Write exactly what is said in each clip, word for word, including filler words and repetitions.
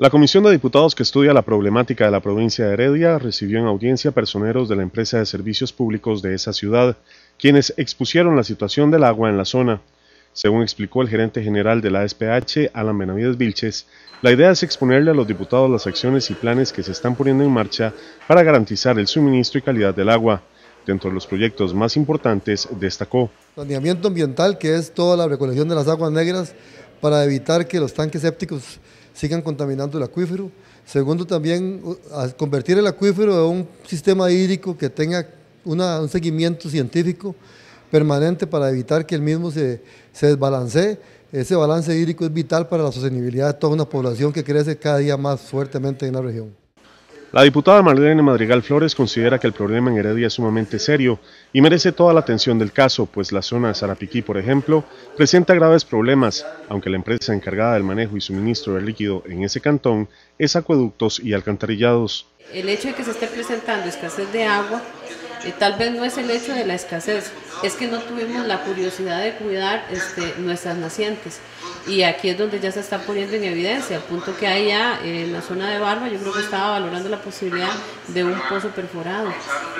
La Comisión de Diputados que estudia la problemática de la provincia de Heredia recibió en audiencia personeros de la empresa de servicios públicos de esa ciudad, quienes expusieron la situación del agua en la zona. Según explicó el gerente general de la E S P H, Alan Benavides Vilches, la idea es exponerle a los diputados las acciones y planes que se están poniendo en marcha para garantizar el suministro y calidad del agua. Dentro de los proyectos más importantes, destacó: saneamiento ambiental, que es toda la recolección de las aguas negras para evitar que los tanques sépticos sigan contaminando el acuífero. Segundo, también convertir el acuífero en un sistema hídrico que tenga una, un seguimiento científico permanente para evitar que el mismo se, se desbalancee. Ese balance hídrico es vital para la sostenibilidad de toda una población que crece cada día más fuertemente en la región. La diputada Marlene Madrigal Flores considera que el problema en Heredia es sumamente serio y merece toda la atención del caso, pues la zona de Sarapiquí, por ejemplo, presenta graves problemas, aunque la empresa encargada del manejo y suministro del líquido en ese cantón es Acueductos y Alcantarillados. El hecho de que se esté presentando escasez de agua, eh, tal vez no es el hecho de la escasez, es que no tuvimos la curiosidad de cuidar este, nuestras nacientes. Y aquí es donde ya se está poniendo en evidencia, a punto que A I A en la zona de Barba, yo creo que estaba valorando la posibilidad de un pozo perforado.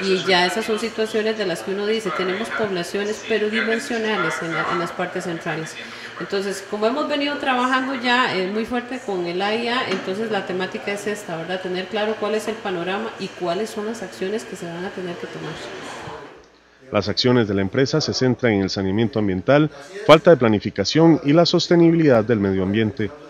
Y ya esas son situaciones de las que uno dice, tenemos poblaciones peridimensionales en, la, en las partes centrales. Entonces, como hemos venido trabajando ya eh, muy fuerte con el A I A, entonces la temática es esta, ¿verdad? Tener claro cuál es el panorama y cuáles son las acciones que se van a tener que tomar. Las acciones de la empresa se centran en el saneamiento ambiental, falta de planificación y la sostenibilidad del medio ambiente.